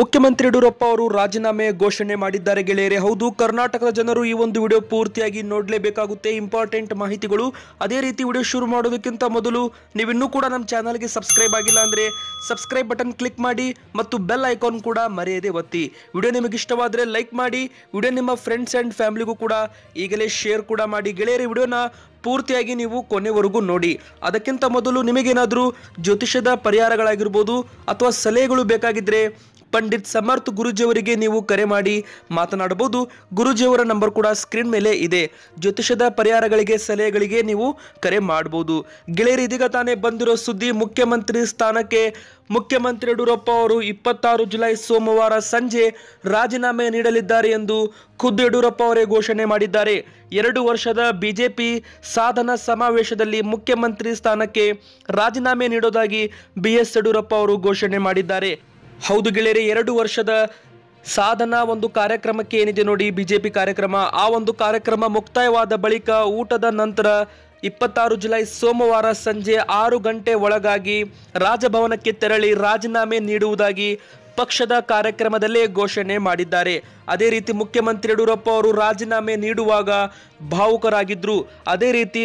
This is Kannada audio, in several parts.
ಮುಖ್ಯಮಂತ್ರಿ ಯಡಿಯೂರಪ್ಪ ಅವರು ರಾಜೀನಾಮೆ ಘೋಷಣೆ ಮಾಡಿದ್ದಾರೆ ಗೆಳೆಯರೇ. ಹೌದು, ಕರ್ನಾಟಕದ ಜನರು ಈ ಒಂದು ವಿಡಿಯೋ ಪೂರ್ತಿಯಾಗಿ ನೋಡಲೇಬೇಕಾಗುತ್ತೆ, ಇಂಪಾರ್ಟೆಂಟ್ ಮಾಹಿತಿಗಳು. ಅದೇ ರೀತಿ ವಿಡಿಯೋ ಶುರು ಮಾಡೋದಕ್ಕಿಂತ ಮೊದಲು ನೀವಿನ್ನೂ ಕೂಡ ನಮ್ಮ ಚಾನಲ್ಗೆ ಸಬ್ಸ್ಕ್ರೈಬ್ ಆಗಿಲ್ಲ ಅಂದರೆ ಸಬ್ಸ್ಕ್ರೈಬ್ ಬಟನ್ ಕ್ಲಿಕ್ ಮಾಡಿ ಮತ್ತು ಬೆಲ್ ಐಕಾನ್ ಕೂಡ ಮರೆಯದೆ ಒತ್ತಿ. ವಿಡಿಯೋ ನಿಮಗೆ ಇಷ್ಟವಾದರೆ ಲೈಕ್ ಮಾಡಿ, ವಿಡಿಯೋ ನಿಮ್ಮ ಫ್ರೆಂಡ್ಸ್ ಆ್ಯಂಡ್ ಫ್ಯಾಮಿಲಿಗೂ ಕೂಡ ಈಗಲೇ ಶೇರ್ ಕೂಡ ಮಾಡಿ ಗೆಳೆಯರೇ. ವಿಡಿಯೋನ ಪೂರ್ತಿಯಾಗಿ ನೀವು ಕೊನೆವರೆಗೂ ನೋಡಿ. ಅದಕ್ಕಿಂತ ಮೊದಲು ನಿಮಗೇನಾದರೂ ಜ್ಯೋತಿಷ್ಯದ ಪರಿಹಾರಗಳಾಗಿರ್ಬೋದು ಅಥವಾ ಸಲಹೆಗಳು ಬೇಕಾಗಿದ್ದರೆ ಪಂಡಿತ್ ಸಮರ್ಥ ಗುರುಜಿಯವರಿಗೆ ನೀವು ಕರೆ ಮಾಡಿ ಮಾತನಾಡಬಹುದು. ಗುರುಜಿಯವರ ನಂಬರ್ ಕೂಡ ಸ್ಕ್ರೀನ್ ಮೇಲೆ ಇದೆ. ಜ್ಯೋತಿಷದ ಪರಿಹಾರಗಳಿಗೆ, ಸಲಹೆಗಳಿಗೆ ನೀವು ಕರೆ ಮಾಡಬಹುದು ಗೆಳೆಯರು. ಇದೀಗ ತಾನೇ ಬಂದಿರೋ ಸುದ್ದಿ, ಮುಖ್ಯಮಂತ್ರಿ ಸ್ಥಾನಕ್ಕೆ ಮುಖ್ಯಮಂತ್ರಿ ಯಡಿಯೂರಪ್ಪ ಅವರು 26 ಜುಲೈ ಸೋಮವಾರ ಸಂಜೆ ರಾಜೀನಾಮೆ ನೀಡಲಿದ್ದಾರೆ ಎಂದು ಖುದ್ದು ಯಡಿಯೂರಪ್ಪ ಅವರೇ ಘೋಷಣೆ ಮಾಡಿದ್ದಾರೆ. 2 ವರ್ಷದ ಬಿಜೆಪಿ ಸಾಧನಾ ಸಮಾವೇಶದಲ್ಲಿ ಮುಖ್ಯಮಂತ್ರಿ ಸ್ಥಾನಕ್ಕೆ ರಾಜೀನಾಮೆ ನೀಡೋದಾಗಿ ಬಿಎಸ್ ಯಡಿಯೂರಪ್ಪ ಅವರು ಘೋಷಣೆ ಮಾಡಿದ್ದಾರೆ. ಹೌದು ಗೆಳೆಯರೇ, 2 ವರ್ಷದ ಸಾಧನಾ ಒಂದು ಕಾರ್ಯಕ್ರಮಕ್ಕೆ ಏನಿದೆ ನೋಡಿ ಬಿಜೆಪಿ ಕಾರ್ಯಕ್ರಮ, ಆ ಒಂದು ಕಾರ್ಯಕ್ರಮ ಮುಕ್ತಾಯವಾದ ಬಳಿಕ ಊಟದ ನಂತರ 26 ಜುಲೈ ಸೋಮವಾರ ಸಂಜೆ 6 ಗಂಟೆ ಒಳಗಾಗಿ ರಾಜಭವನಕ್ಕೆ ತೆರಳಿ ರಾಜೀನಾಮೆ ನೀಡುವುದಾಗಿ ಪಕ್ಷದ ಕಾರ್ಯಕ್ರಮದಲ್ಲೇ ಘೋಷಣೆ ಮಾಡಿದ್ದಾರೆ. ಅದೇ ರೀತಿ ಮುಖ್ಯಮಂತ್ರಿ ಯಡಿಯೂರಪ್ಪ ಅವರು ರಾಜೀನಾಮೆ ನೀಡುವಾಗ ಭಾವುಕರಾಗಿದ್ದರು, ಅದೇ ರೀತಿ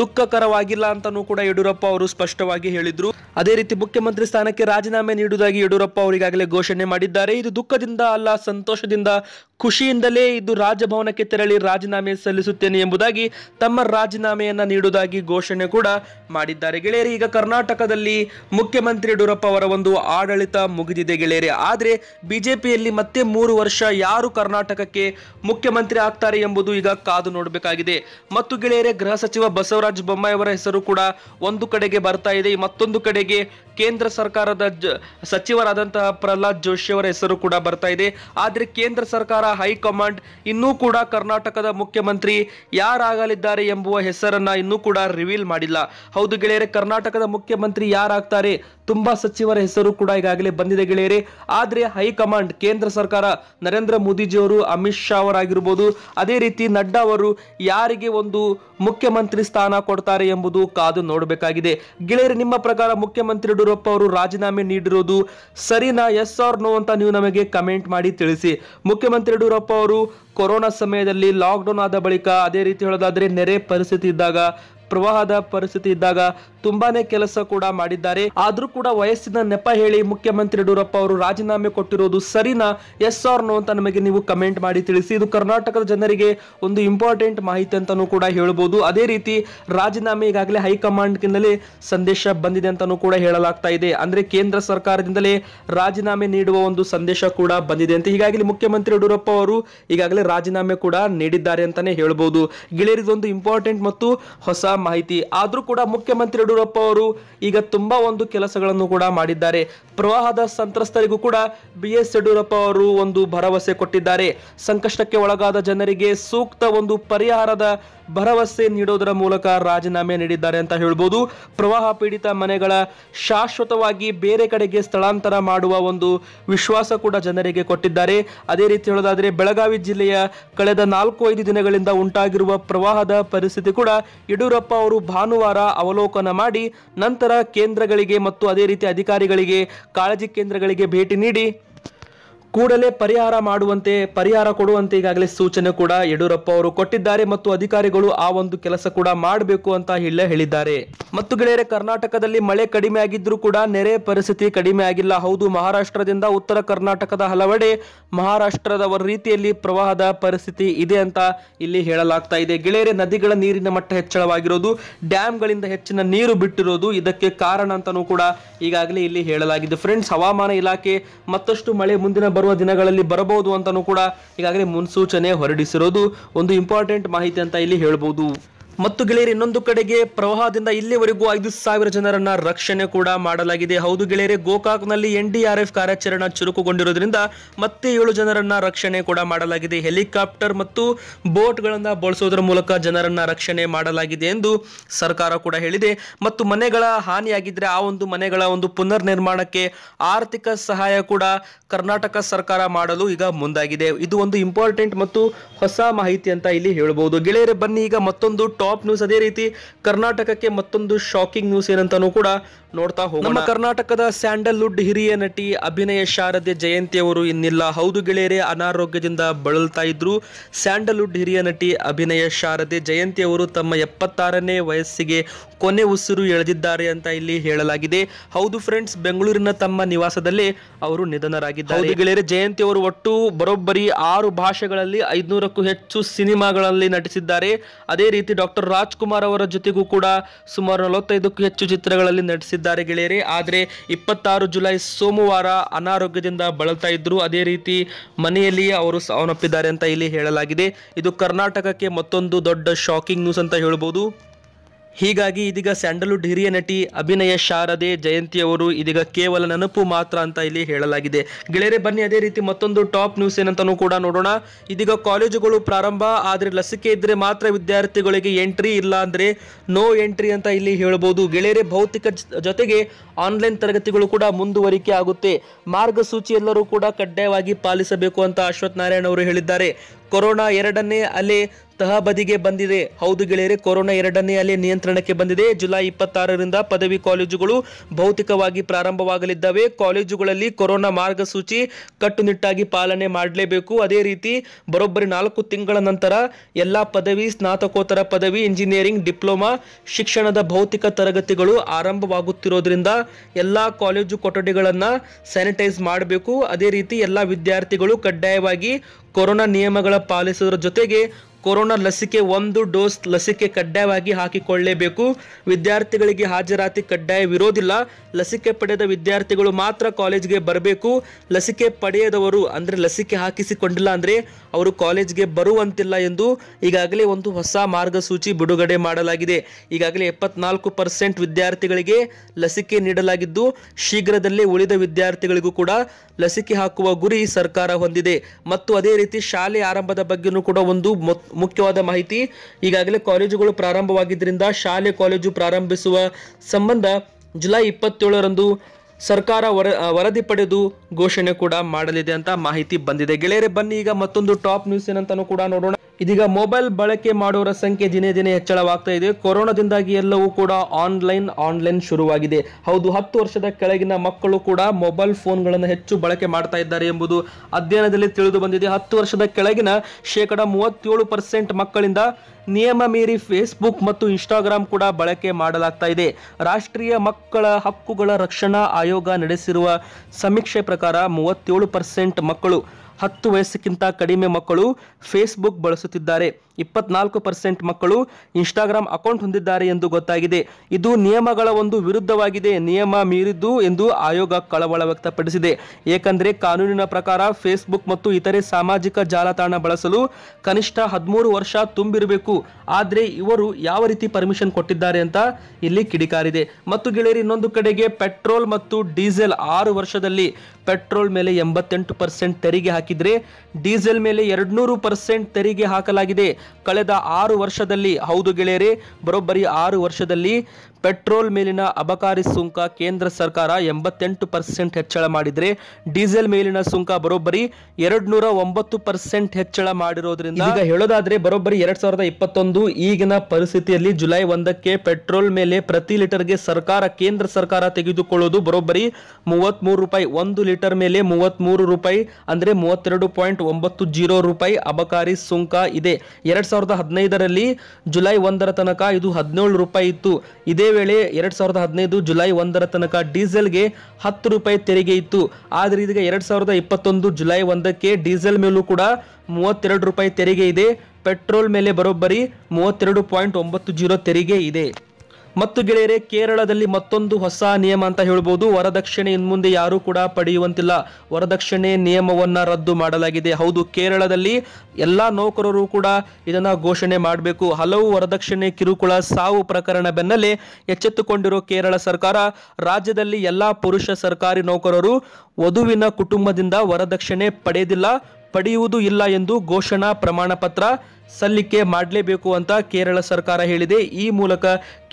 ದುಃಖಕರವಾಗಿಲ್ಲ ಅಂತಲೂ ಕೂಡ ಯಡಿಯೂರಪ್ಪ ಅವರು ಸ್ಪಷ್ಟವಾಗಿ ಹೇಳಿದರು. ಅದೇ ರೀತಿ ಮುಖ್ಯಮಂತ್ರಿ ಸ್ಥಾನಕ್ಕೆ ರಾಜೀನಾಮೆ ನೀಡುವುದಾಗಿ ಯಡಿಯೂರಪ್ಪ ಅವರಿಗಾಗಲೇ ಘೋಷಣೆ ಮಾಡಿದ್ದಾರೆ. ಇದು ದುಃಖದಿಂದ ಅಲ್ಲ, ಸಂತೋಷದಿಂದ, ಖುಷಿಯಿಂದಲೇ ಇದು ರಾಜಭವನಕ್ಕೆ ತೆರಳಿ ರಾಜೀನಾಮೆ ಸಲ್ಲಿಸುತ್ತೇನೆ ಎಂಬುದಾಗಿ ತಮ್ಮ ರಾಜೀನಾಮೆಯನ್ನು ನೀಡುವುದಾಗಿ ಘೋಷಣೆ ಕೂಡ ಮಾಡಿದ್ದಾರೆ ಗೆಳೆಯರಿ. ಈಗ ಕರ್ನಾಟಕದಲ್ಲಿ ಮುಖ್ಯಮಂತ್ರಿ ಯಡಿಯೂರಪ್ಪ ಅವರ ಒಂದು ಆಡಳಿತ ಮುಗಿದಿದೆ ಗೆಳೆಯರಿ. ಆದರೆ ಬಿಜೆಪಿಯಲ್ಲಿ ಮತ್ತೆ 3 ವರ್ಷ ಯಾರು ಕರ್ನಾಟಕಕ್ಕೆ ಮುಖ್ಯಮಂತ್ರಿ ಆಗ್ತಾರೆ ಎಂಬುದು ಈಗ ಕಾದು ನೋಡಬೇಕಾಗಿದೆ. ಮತ್ತು ಗೆಳೆಯರೇ, ಗೃಹ ಸಚಿವ ಬಸವರಾಜ ಬೊಮ್ಮಾಯಿ ಅವರ ಹೆಸರು ಕೂಡ ಒಂದು ಕಡೆಗೆ ಬರ್ತಾ ಇದೆ, ಮತ್ತೊಂದು ಕಡೆಗೆ ಕೇಂದ್ರ ಸರ್ಕಾರದ ಸಚಿವರಾದಂತಹ ಪ್ರಹ್ಲಾದ್ ಜೋಶಿ ಅವರ ಹೆಸರು ಕೂಡ ಬರ್ತಾ ಇದೆ. ಆದರೆ ಕೇಂದ್ರ ಸರ್ಕಾರ ಹೈಕಮಾಂಡ್ ಇನ್ನೂ ಕೂಡ ಕರ್ನಾಟಕದ ಮುಖ್ಯಮಂತ್ರಿ ಯಾರಾಗಲಿದ್ದಾರೆ ಎಂಬುವ ಹೆಸರನ್ನ ಇನ್ನೂ ಕೂಡ ರಿವೀಲ್ ಮಾಡಿಲ್ಲ. ಹೌದು ಗೆಳೆಯರೇ, ಕರ್ನಾಟಕದ ಮುಖ್ಯಮಂತ್ರಿ ಯಾರಾಗ್ತಾರೆ, ತುಂಬಾ ಸಚಿವರ ಹೆಸರು ಕೂಡ ಈಗಾಗಲೇ ಬಂದಿದೆ ಗೆಳೆಯರೇ. ಆದರೆ ಹೈಕಮಾಂಡ್, ಕೇಂದ್ರ ಸರ್ಕಾರ, ನರೇಂದ್ರ ಮೋದಿಜಿಯವರು, ಅಮಿತ್ ಶಾ ಅವರಾಗಿರ್ಬೋದು, ಅದೇ ರೀತಿ ನಡ್ಡಾ ಅವರು ಯಾರಿಗೆ ಒಂದು ಮುಖ್ಯಮಂತ್ರಿ ಸ್ಥಾನ ಕೊಡ್ತಾರೆ ಎಂಬುದು ಕಾದು ನೋಡಬೇಕಾಗಿದೆ ಗೆಳೆಯರು. ನಿಮ್ಮ ಪ್ರಕಾರ ಮುಖ್ಯಮಂತ್ರಿ ಯಡಿಯೂರಪ್ಪ ಅವರು ರಾಜೀನಾಮೆ ನೀಡಿರೋದು ಸರಿನಾ, ಎಸ್ ಆರ್ ನೋ ಅಂತ ನೀವು ನಮಗೆ ಕಮೆಂಟ್ ಮಾಡಿ ತಿಳಿಸಿ. ಮುಖ್ಯಮಂತ್ರಿ ಯಡಿಯೂರಪ್ಪ ಅವರು ಕೊರೋನಾ ಸಮಯದಲ್ಲಿ ಲಾಕ್ಡೌನ್ ಆದ ಬಳಿಕ, ಅದೇ ರೀತಿ ಹೇಳೋದಾದ್ರೆ ನೆರೆ ಪರಿಸ್ಥಿತಿ ಇದ್ದಾಗ, ಪ್ರವಾಹದ ಪರಿಸ್ಥಿತಿ ಇದ್ದಾಗ ತುಂಬಾನೇ ಕೆಲಸ ಕೂಡ ಮಾಡಿದ್ದಾರೆ. ಆದರೂ ಕೂಡ ವಯಸ್ಸಿನ ನೆಪ ಹೇಳಿ ಮುಖ್ಯಮಂತ್ರಿ ಯಡಿಯೂರಪ್ಪ ಅವರು ರಾಜೀನಾಮೆ ಕೊಟ್ಟಿರೋದು ಸರಿನಾ, ಎಸ್ ಆರ್ ನೋ ಅಂತ ನಮಗೆ ನೀವು ಕಮೆಂಟ್ ಮಾಡಿ ತಿಳಿಸಿ. ಇದು ಕರ್ನಾಟಕದ ಜನರಿಗೆ ಒಂದು ಇಂಪಾರ್ಟೆಂಟ್ ಮಾಹಿತಿ ಅಂತಾನೂ ಕೂಡ ಹೇಳ್ಬೋದು. ಅದೇ ರೀತಿ ರಾಜೀನಾಮೆ ಈಗಾಗಲೇ ಹೈಕಮಾಂಡ್ನಿಂದಲೇ ಸಂದೇಶ ಬಂದಿದೆ ಅಂತಾನೂ ಕೂಡ ಹೇಳಲಾಗ್ತಾ ಇದೆ. ಅಂದ್ರೆ ಕೇಂದ್ರ ಸರ್ಕಾರದಿಂದಲೇ ರಾಜೀನಾಮೆ ನೀಡುವ ಒಂದು ಸಂದೇಶ ಕೂಡ ಬಂದಿದೆ ಅಂತ. ಈಗಾಗಲೇ ಮುಖ್ಯಮಂತ್ರಿ ಯಡಿಯೂರಪ್ಪ ಅವರು ಈಗಾಗಲೇ ರಾಜೀನಾಮೆ ಕೂಡ ನೀಡಿದ್ದಾರೆ ಅಂತಾನೆ ಹೇಳ್ಬೋದು ಗೆಳೆಯರು. ಇದೊಂದು ಇಂಪಾರ್ಟೆಂಟ್ ಮತ್ತು ಹೊಸ ಮಾಹಿತಿ. ಆದರೂ ಕೂಡ ಮುಖ್ಯಮಂತ್ರಿ ಯಡಿಯೂರಪ್ಪ ಅವರು ಈಗ ತುಂಬಾ ಒಂದು ಕೆಲಸಗಳನ್ನು ಕೂಡ ಮಾಡಿದ್ದಾರೆ. ಪ್ರವಾಹದ ಸಂತ್ರಸ್ತರಿಗೂ ಕೂಡ ಬಿಎಸ್ ಯಡಿಯೂರಪ್ಪ ಅವರು ಒಂದು ಭರವಸೆ ಕೊಟ್ಟಿದ್ದಾರೆ. ಸಂಕಷ್ಟಕ್ಕೆ ಒಳಗಾದ ಜನರಿಗೆ ಸೂಕ್ತ ಒಂದು ಪರಿಹಾರದ ಭರವಸೆ ನೀಡೋದರ ಮೂಲಕ ರಾಜೀನಾಮೆ ನೀಡಿದ್ದಾರೆ ಅಂತ ಹೇಳ್ಬೋದು. ಪ್ರವಾಹ ಪೀಡಿತ ಮನೆಗಳ ಶಾಶ್ವತವಾಗಿ ಬೇರೆ ಕಡೆಗೆ ಸ್ಥಳಾಂತರ ಮಾಡುವ ಒಂದು ವಿಶ್ವಾಸ ಕೂಡ ಜನರಿಗೆ ಕೊಟ್ಟಿದ್ದಾರೆ. ಅದೇ ರೀತಿ ಹೇಳೋದಾದ್ರೆ ಬೆಳಗಾವಿ ಜಿಲ್ಲೆಯ ಕಳೆದ 4-5 ದಿನಗಳಿಂದ ಉಂಟಾಗಿರುವ ಪ್ರವಾಹದ ಪರಿಸ್ಥಿತಿ ಕೂಡ ಯಡಿಯೂರಪ್ಪ ಅವರು ಭಾನುವಾರ ಅವಲೋಕನ ಮಾಡಿ ನಂತರ ಕೇಂದ್ರಗಳಿಗೆ ಮತ್ತು ಅದೇ ರೀತಿ ಅಧಿಕಾರಿಗಳಿಗೆ, ಕಾಳಜಿ ಕೇಂದ್ರಗಳಿಗೆ ಭೇಟಿ ನೀಡಿ ಕೂಡಲೇ ಪರಿಹಾರ ಕೊಡುವಂತೆ ಈಗಾಗಲೇ ಸೂಚನೆ ಕೂಡ ಯಡಿಯೂರಪ್ಪ ಅವರು ಕೊಟ್ಟಿದ್ದಾರೆ. ಮತ್ತು ಅಧಿಕಾರಿಗಳು ಆ ಒಂದು ಕೆಲಸ ಕೂಡ ಮಾಡಬೇಕು ಅಂತ ಹೇಳಿದ್ದಾರೆ. ಮತ್ತು ಗೆಳೆಯರೆ, ಕರ್ನಾಟಕದಲ್ಲಿ ಮಳೆ ಕಡಿಮೆ ಆಗಿದ್ರೂ ಕೂಡ ನೆರೆ ಪರಿಸ್ಥಿತಿ ಕಡಿಮೆ ಆಗಿಲ್ಲ. ಹೌದು, ಮಹಾರಾಷ್ಟ್ರದಿಂದ ಉತ್ತರ ಕರ್ನಾಟಕದ ಹಲವೆಡೆ ಮಹಾರಾಷ್ಟ್ರದ ರೀತಿಯಲ್ಲಿ ಪ್ರವಾಹದ ಪರಿಸ್ಥಿತಿ ಇದೆ ಅಂತ ಇಲ್ಲಿ ಹೇಳಲಾಗ್ತಾ ಇದೆ ಗೆಳೆಯರೆ. ನದಿಗಳ ನೀರಿನ ಮಟ್ಟ ಹೆಚ್ಚಳವಾಗಿರೋದು, ಡ್ಯಾಂಗಳಿಂದ ಹೆಚ್ಚಿನ ನೀರು ಬಿಟ್ಟಿರೋದು ಇದಕ್ಕೆ ಕಾರಣ ಅಂತಲೂ ಕೂಡ ಈಗಾಗಲೇ ಇಲ್ಲಿ ಹೇಳಲಾಗಿದೆ. ಫ್ರೆಂಡ್ಸ್, ಹವಾಮಾನ ಇಲಾಖೆ ಮತ್ತಷ್ಟು ಮಳೆ ಮುಂದಿನ ಬರುವ ದಿನಗಳಲ್ಲಿ ಬರಬಹುದು ಅಂತಾನೂ ಕೂಡ ಈಗಾಗಲೇ ಮುನ್ಸೂಚನೆ ಹೊರಡಿಸಿರೋದು ಒಂದು ಇಂಪಾರ್ಟೆಂಟ್ ಮಾಹಿತಿ ಅಂತ ಇಲ್ಲಿ ಹೇಳ್ಬೋದು. ಮತ್ತು ಗೆಳೆಯರು, ಇನ್ನೊಂದು ಕಡೆಗೆ ಪ್ರವಾಹದಿಂದ ಇಲ್ಲಿವರೆಗೂ 5,000 ಜನರನ್ನ ರಕ್ಷಣೆ ಕೂಡ ಮಾಡಲಾಗಿದೆ. ಹೌದು ಗೆಳೆಯರೆ, ಗೋಕಾಕ್ನಲ್ಲಿ NDRF ಕಾರ್ಯಾಚರಣೆ ಚುರುಕುಗೊಂಡಿರೋದ್ರಿಂದ ಮತ್ತೆ 7 ಜನರನ್ನ ರಕ್ಷಣೆ ಕೂಡ ಮಾಡಲಾಗಿದೆ. ಹೆಲಿಕಾಪ್ಟರ್ ಮತ್ತು ಬೋಟ್ಗಳನ್ನು ಬಳಸೋದ್ರ ಮೂಲಕ ಜನರನ್ನ ರಕ್ಷಣೆ ಮಾಡಲಾಗಿದೆ ಎಂದು ಸರ್ಕಾರ ಕೂಡ ಹೇಳಿದೆ. ಮತ್ತು ಮನೆಗಳ ಹಾನಿಯಾಗಿದ್ದರೆ ಆ ಒಂದು ಮನೆಗಳ ಒಂದು ಪುನರ್ ನಿರ್ಮಾಣಕ್ಕೆ ಆರ್ಥಿಕ ಸಹಾಯ ಕೂಡ ಕರ್ನಾಟಕ ಸರ್ಕಾರ ಮಾಡಲು ಈಗ ಮುಂದಾಗಿದೆ. ಇದು ಒಂದು ಇಂಪಾರ್ಟೆಂಟ್ ಮತ್ತು ಹೊಸ ಮಾಹಿತಿ ಅಂತ ಇಲ್ಲಿ ಹೇಳ್ಬೋದು ಗೆಳೆಯರೆ. ಬನ್ನಿ ಈಗ ಮತ್ತೊಂದು ಟಾಪ್ ನ್ಯೂಸ್. ಅದೇ ರೀತಿ ಕರ್ನಾಟಕಕ್ಕೆ ಮತ್ತೊಂದು ಶಾಕಿಂಗ್ ನ್ಯೂಸ್ ಏನಂತಾನೂ ಕೂಡ ನೋಡ್ತಾ ಹೋಗೋಣ. ನಮ್ಮ ಕರ್ನಾಟಕದ ಸ್ಯಾಂಡಲ್ವುಡ್ ಹಿರಿಯ ನಟಿ ಅಭಿನಯ ಶಾರದೆ ಜಯಂತಿ ಅವರು ಇನ್ನಿಲ್ಲ. ಹೌದು ಗೆಳೆಯರೇ, ಅನಾರೋಗ್ಯದಿಂದ ಬಳಲ್ತಾ ಇದ್ರು. ಸ್ಯಾಂಡಲ್ವುಡ್ ಹಿರಿಯ ನಟಿ ಅಭಿನಯ ಶಾರದೆ ಜಯಂತಿ ಅವರು ತಮ್ಮ 76ನೇ ವಯಸ್ಸಿಗೆ ಕೊನೆ ಉಸಿರು ಎಳೆದಿದ್ದಾರೆ ಅಂತ ಇಲ್ಲಿ ಹೇಳಲಾಗಿದೆ. ಹೌದು ಫ್ರೆಂಡ್ಸ್, ಬೆಂಗಳೂರಿನ ತಮ್ಮ ನಿವಾಸದಲ್ಲೇ ಅವರು ನಿಧನರಾಗಿದ್ದಾರೆ. ಹೌದು ಗೆಳೆಯರೇ, ಜಯಂತಿ ಅವರು ಒಟ್ಟು ಬರೋಬ್ಬರಿ 6 ಭಾಷೆಗಳಲ್ಲಿ 500ಕ್ಕೂ ಹೆಚ್ಚು ಸಿನಿಮಾಗಳಲ್ಲಿ ನಟಿಸಿದ್ದಾರೆ. ಅದೇ ರೀತಿ ಡಾಕ್ಟರ್ ರಾಜ್ಕುಮಾರ್ ಅವರ ಜೊತೆಗೂ ಕೂಡ ಸುಮಾರು 45ಕ್ಕೂ ಹೆಚ್ಚು ಚಿತ್ರಗಳಲ್ಲಿ ನಟಿಸಿದ್ದಾರೆ ಗೆಳೆಯರೇ. ಆದರೆ 26 ಜುಲೈ ಸೋಮವಾರ ಅನಾರೋಗ್ಯದಿಂದ ಬಳಲ್ತಾ ಇದ್ರು. ಅದೇ ರೀತಿ ಮನೆಯಲ್ಲಿ ಅವರು ಸಾವನ್ನಪ್ಪಿದ್ದಾರೆ ಅಂತ ಇಲ್ಲಿ ಹೇಳಲಾಗಿದೆ. ಇದು ಕರ್ನಾಟಕಕ್ಕೆ ಮತ್ತೊಂದು ದೊಡ್ಡ ಶಾಕಿಂಗ್ ನ್ಯೂಸ್ ಅಂತ ಹೇಳಬಹುದು. ಹೀಗಾಗಿ ಇದೀಗ ಸ್ಯಾಂಡಲ್ವುಡ್ ಹಿರಿಯ ನಟಿ ಅಭಿನಯ ಶಾರದೆ ಜಯಂತಿ ಅವರು ಇದೀಗ ಕೇವಲ ನೆನಪು ಮಾತ್ರ ಅಂತ ಇಲ್ಲಿ ಹೇಳಲಾಗಿದೆ ಗೆಳೆಯರೆ. ಬನ್ನಿ ಅದೇ ರೀತಿ ಮತ್ತೊಂದು ಟಾಪ್ ನ್ಯೂಸ್ ಏನಂತನೂ ಕೂಡ ನೋಡೋಣ. ಇದೀಗ ಕಾಲೇಜುಗಳು ಪ್ರಾರಂಭ, ಆದರೆ ಲಸಿಕೆ ಇದ್ದರೆ ಮಾತ್ರ ವಿದ್ಯಾರ್ಥಿಗಳಿಗೆ ಎಂಟ್ರಿ, ಇಲ್ಲ ಅಂದರೆ ನೋ ಎಂಟ್ರಿ ಅಂತ ಇಲ್ಲಿ ಹೇಳ್ಬೋದು ಗೆಳೆಯರೆ. ಭೌತಿಕ ಜೊತೆಗೆ ಆನ್ಲೈನ್ ತರಗತಿಗಳು ಕೂಡ ಮುಂದುವರಿಕೆ ಆಗುತ್ತೆ. ಮಾರ್ಗಸೂಚಿ ಎಲ್ಲರೂ ಕೂಡ ಕಡ್ಡಾಯವಾಗಿ ಪಾಲಿಸಬೇಕು ಅಂತ ಅಶ್ವಥ್ ನಾರಾಯಣ್ ಅವರು ಹೇಳಿದ್ದಾರೆ. ಕೊರೋನಾ 2ನೇ ಅಲೆ ತಹಬದಿಗೆ ಬಂದಿದೆ. ಹೌದು ಗೆಳೆಯರೆ, ಕೊರೋನಾ 2ನೇ ಅಲೆ ನಿಯಂತ್ರಣಕ್ಕೆ ಬಂದಿದೆ. ಜುಲೈ 26ರಿಂದ ಪದವಿ ಕಾಲೇಜುಗಳು ಭೌತಿಕವಾಗಿ ಪ್ರಾರಂಭವಾಗಲಿದ್ದಾವೆ. ಕಾಲೇಜುಗಳಲ್ಲಿ ಕೊರೋನಾ ಮಾರ್ಗಸೂಚಿ ಕಟ್ಟುನಿಟ್ಟಾಗಿ ಪಾಲನೆ ಮಾಡಲೇಬೇಕು. ಅದೇ ರೀತಿ ಬರೋಬ್ಬರಿ 4 ತಿಂಗಳ ನಂತರ ಎಲ್ಲ ಪದವಿ, ಸ್ನಾತಕೋತ್ತರ ಪದವಿ, ಇಂಜಿನಿಯರಿಂಗ್, ಡಿಪ್ಲೊಮಾ ಶಿಕ್ಷಣದ ಭೌತಿಕ ತರಗತಿಗಳು ಆರಂಭವಾಗುತ್ತಿರೋದ್ರಿಂದ ಎಲ್ಲ ಕಾಲೇಜು ಕೊಠಡಿಗಳನ್ನು ಸ್ಯಾನಿಟೈಸ್ ಮಾಡಬೇಕು. ಅದೇ ರೀತಿ ಎಲ್ಲ ವಿದ್ಯಾರ್ಥಿಗಳು ಕಡ್ಡಾಯವಾಗಿ ಕೊರೋನಾ ನಿಯಮಗಳ ಪಾಲಿಸುವುದರ ಜೊತೆಗೆ ಕೊರೋನಾ ಲಸಿಕೆ 1 ಡೋಸ್ ಲಸಿಕೆ ಕಡ್ಡಾಯವಾಗಿ ಹಾಕಿಕೊಳ್ಳಲೇಬೇಕು. ವಿದ್ಯಾರ್ಥಿಗಳಿಗೆ ಹಾಜರಾತಿ ಕಡ್ಡಾಯವಿರೋದಿಲ್ಲ. ಲಸಿಕೆ ಪಡೆದ ವಿದ್ಯಾರ್ಥಿಗಳು ಮಾತ್ರ ಕಾಲೇಜ್ಗೆ ಬರಬೇಕು. ಲಸಿಕೆ ಪಡೆಯದವರು ಅಂದರೆ ಲಸಿಕೆ ಹಾಕಿಸಿಕೊಂಡಿಲ್ಲ ಅಂದರೆ ಅವರು ಕಾಲೇಜ್ಗೆ ಬರುವಂತಿಲ್ಲ ಎಂದು ಈಗಾಗಲೇ ಒಂದು ಹೊಸ ಮಾರ್ಗಸೂಚಿ ಬಿಡುಗಡೆ ಮಾಡಲಾಗಿದೆ. ಈಗಾಗಲೇ 74% ವಿದ್ಯಾರ್ಥಿಗಳಿಗೆ ಲಸಿಕೆ ನೀಡಲಾಗಿದ್ದು, ಶೀಘ್ರದಲ್ಲೇ ಉಳಿದ ವಿದ್ಯಾರ್ಥಿಗಳಿಗೂ ಕೂಡ ಲಸಿಕೆ ಹಾಕುವ ಗುರಿ ಸರ್ಕಾರ ಹೊಂದಿದೆ. ಮತ್ತು ಅದೇ ರೀತಿ ಶಾಲೆ ಆರಂಭದ ಬಗ್ಗೆಯೂ ಕೂಡ ಒಂದು ಮುಖ್ಯವಾದ ಮಾಹಿತಿ. ಈಗಾಗಲೇ ಕಾಲೇಜುಗಳು ಪ್ರಾರಂಭವಾಗಿದ್ದರಿಂದ ಶಾಲೆ ಕಾಲೇಜು ಪ್ರಾರಂಭಿಸುವ ಸಂಬಂಧ ಜುಲೈ 27ರಂದು ಸರ್ಕಾರ ವರದಿ ಪಡೆದು ಘೋಷಣೆ ಕೂಡ ಮಾಡಲಿದೆ ಅಂತ ಮಾಹಿತಿ ಬಂದಿದೆ ಗೆಳೆಯರೆ. ಬನ್ನಿ ಈಗ ಮತ್ತೊಂದು ಟಾಪ್ ನ್ಯೂಸ್ ಏನಂತಾನೂ ಕೂಡ ನೋಡೋಣ. ಇದೀಗ ಮೊಬೈಲ್ ಬಳಕೆ ಮಾಡುವವರ ಸಂಖ್ಯೆ ದಿನೇ ದಿನೇ ಹೆಚ್ಚಳವಾಗ್ತಾ ಇದೆ. ಕೊರೋನಾದಿಂದಾಗಿ ಎಲ್ಲವೂ ಕೂಡ ಆನ್ಲೈನ್ ಶುರುವಾಗಿದೆ. ಹೌದು, 10 ವರ್ಷದ ಕೆಳಗಿನ ಮಕ್ಕಳು ಕೂಡ ಮೊಬೈಲ್ ಫೋನ್ಗಳನ್ನು ಹೆಚ್ಚು ಬಳಕೆ ಮಾಡ್ತಾ ಇದ್ದಾರೆ ಎಂಬುದು ಅಧ್ಯಯನದಲ್ಲಿ ತಿಳಿದು ಬಂದಿದೆ. 10 ವರ್ಷದ ಕೆಳಗಿನ ಶೇಕಡ 37% ಮಕ್ಕಳಿಂದ ನಿಯಮ ಮೀರಿ ಫೇಸ್ಬುಕ್ ಮತ್ತು ಇನ್ಸ್ಟಾಗ್ರಾಮ್ ಕೂಡ ಬಳಕೆ ಮಾಡಲಾಗ್ತಾ ಇದೆ. ರಾಷ್ಟ್ರೀಯ ಮಕ್ಕಳ ಹಕ್ಕುಗಳ ರಕ್ಷಣಾ ಆಯೋಗ ನಡೆಸಿರುವ ಸಮೀಕ್ಷೆ ಪ್ರಕಾರ 37% ಮಕ್ಕಳು, 10 ವಯಸ್ಸಿಗಿಂತ ಕಡಿಮೆ ಮಕ್ಕಳು ಫೇಸ್ಬುಕ್ ಬಳಸುತ್ತಿದ್ದಾರೆ. 24% ಮಕ್ಕಳು ಇನ್ಸ್ಟಾಗ್ರಾಮ್ ಅಕೌಂಟ್ ಹೊಂದಿದ್ದಾರೆ ಎಂದು ಗೊತ್ತಾಗಿದೆ. ಇದು ನಿಯಮಗಳ ಒಂದು ವಿರುದ್ಧವಾಗಿದೆ, ನಿಯಮ ಮೀರಿದ್ದು ಎಂದು ಆಯೋಗ ಕಳವಳ ವ್ಯಕ್ತಪಡಿಸಿದೆ. ಏಕೆಂದರೆ ಕಾನೂನಿನ ಪ್ರಕಾರ ಫೇಸ್ಬುಕ್ ಮತ್ತು ಇತರೆ ಸಾಮಾಜಿಕ ಜಾಲತಾಣ ಬಳಸಲು ಕನಿಷ್ಠ 13 ವರ್ಷ ತುಂಬಿರಬೇಕು. ಆದರೆ ಇವರು ಯಾವ ರೀತಿ ಪರ್ಮಿಷನ್ ಕೊಟ್ಟಿದ್ದಾರೆ ಅಂತ ಇಲ್ಲಿ ಕಿಡಿಕಾರಿದೆ. ಮತ್ತು ಗೆಳೆಯರಿ, ಇನ್ನೊಂದು ಕಡೆಗೆ ಪೆಟ್ರೋಲ್ ಮತ್ತು ಡೀಸೆಲ್ 6 ವರ್ಷದಲ್ಲಿ ಪೆಟ್ರೋಲ್ ಮೇಲೆ 88% ತೆರಿಗೆ ಹಾಕಿದರೆ ಡೀಸೆಲ್ ಮೇಲೆ 200% ತೆರಿಗೆ ಹಾಕಲಾಗಿದೆ ಕಳೆದ 6 ವರ್ಷದಲ್ಲಿ. ಹೌದು ಗೆಳೆಯರೇ, ಬರೋಬ್ಬರಿ 6 ವರ್ಷದಲ್ಲಿ ಪೆಟ್ರೋಲ್ ಮೇಲಿನ ಅಬಕಾರಿ ಸುಂಕ ಕೇಂದ್ರ ಸರ್ಕಾರ 88% ಹೆಚ್ಚಳ ಮಾಡಿದರೆ ಡೀಸೆಲ್ ಮೇಲಿನ ಸುಂಕ ಬರೋಬ್ಬರಿ 209% ಹೆಚ್ಚಳ ಮಾಡಿರೋದ್ರಿಂದ ಈಗ ಹೇಳೋದಾದ್ರೆ ಬರೋಬ್ಬರಿ 2021 ಈಗಿನ ಪರಿಸ್ಥಿತಿಯಲ್ಲಿ ಜುಲೈ 1ಕ್ಕೆ ಪೆಟ್ರೋಲ್ ಮೇಲೆ ಪ್ರತಿ ಲೀಟರ್ಗೆ ಕೇಂದ್ರ ಸರ್ಕಾರ ತೆಗೆದುಕೊಳ್ಳೋದು ಬರೋಬ್ಬರಿ 33 ರೂಪಾಯಿ. 1 ಲೀಟರ್ ಮೇಲೆ 33 ರೂಪಾಯಿ ಅಂದರೆ 32.90 ರೂಪಾಯಿ ಅಬಕಾರಿ ಸುಂಕ ಇದೆ. 2015ರಲ್ಲಿ ಜುಲೈ 1ರ ತನಕ ಇದು 17 ರೂಪಾಯಿ ಇತ್ತು. ಇದೇ ವೇಳೆ 2015 ಜುಲೈ 1ರ ತನಕ ಡೀಸೆಲ್ಗೆ 10 ರೂಪಾಯಿ ತೆರಿಗೆ ಇತ್ತು. ಆದರೆ ಇದೀಗ 2021 ಜುಲೈ 1ಕ್ಕೆ ಡೀಸೆಲ್ ಮೇಲೂ ಕೂಡ 32 ರೂಪಾಯಿ ತೆರಿಗೆ ಇದೆ. ಪೆಟ್ರೋಲ್ ಮೇಲೆ ಬರೋಬ್ಬರಿ 32.90 ತೆರಿಗೆ ಇದೆ. ಮತ್ತು ಗೆಳೆಯರೆ, ಕೇರಳದಲ್ಲಿ ಮತ್ತೊಂದು ಹೊಸ ನಿಯಮ ಅಂತ ಹೇಳ್ಬೋದು. ವರದಕ್ಷಿಣೆ ಇನ್ಮುಂದೆ ಯಾರೂ ಕೂಡ ಪಡೆಯುವಂತಿಲ್ಲ. ವರದಕ್ಷಿಣೆ ನಿಯಮವನ್ನು ರದ್ದು ಮಾಡಲಾಗಿದೆ. ಹೌದು, ಕೇರಳದಲ್ಲಿ ಎಲ್ಲ ನೌಕರರು ಕೂಡ ಇದನ್ನು ಘೋಷಣೆ ಮಾಡಬೇಕು. ಹಲವು ವರದಕ್ಷಿಣೆ ಕಿರುಕುಳ ಸಾವು ಪ್ರಕರಣ ಬೆನ್ನಲ್ಲೇ ಎಚ್ಚೆತ್ತುಕೊಂಡಿರೋ ಕೇರಳ ಸರ್ಕಾರ ರಾಜ್ಯದಲ್ಲಿ ಎಲ್ಲ ಪುರುಷ ಸರ್ಕಾರಿ ನೌಕರರು ವಧುವಿನ ಕುಟುಂಬದಿಂದ ವರದಕ್ಷಿಣೆ ಪಡೆದಿಲ್ಲ, ಪಡೆಯುವುದು ಇಲ್ಲ ಎಂದು ಘೋಷಣಾ ಪ್ರಮಾಣ ಪತ್ರ ಸಲ್ಲಿಕೆ ಮಾಡಲೇಬೇಕು ಅಂತ ಕೇರಳ ಸರ್ಕಾರ ಹೇಳಿದೆ. ಈ ಮೂಲಕ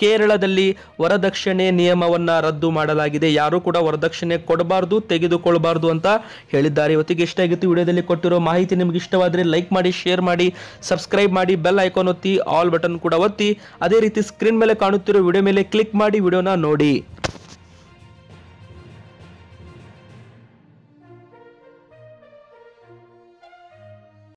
ಕೇರಳದಲ್ಲಿ ವರದಕ್ಷಿಣೆ ನಿಯಮವನ್ನು ರದ್ದು ಮಾಡಲಾಗಿದೆ. ಯಾರು ಕೂಡ ವರದಕ್ಷಿಣೆ ಕೊಡಬಾರ್ದು, ತೆಗೆದುಕೊಳ್ಳಬಾರ್ದು ಅಂತ ಹೇಳಿದ್ದಾರೆ. ಇವತ್ತಿಗೆ ಇಷ್ಟಾಗಿತ್ತು ವಿಡಿಯೋದಲ್ಲಿ ಕೊಟ್ಟಿರೋ ಮಾಹಿತಿ. ನಿಮಗೆ ಇಷ್ಟವಾದರೆ ಲೈಕ್ ಮಾಡಿ, ಶೇರ್ ಮಾಡಿ, ಸಬ್ಸ್ಕ್ರೈಬ್ ಮಾಡಿ, ಬೆಲ್ ಐಕಾನ್ ಒತ್ತಿ, ಆಲ್ ಬಟನ್ ಕೂಡ ಒತ್ತಿ. ಅದೇ ರೀತಿ ಸ್ಕ್ರೀನ್ ಮೇಲೆ ಕಾಣುತ್ತಿರೋ ವಿಡಿಯೋ ಮೇಲೆ ಕ್ಲಿಕ್ ಮಾಡಿ ವಿಡಿಯೋನ ನೋಡಿ.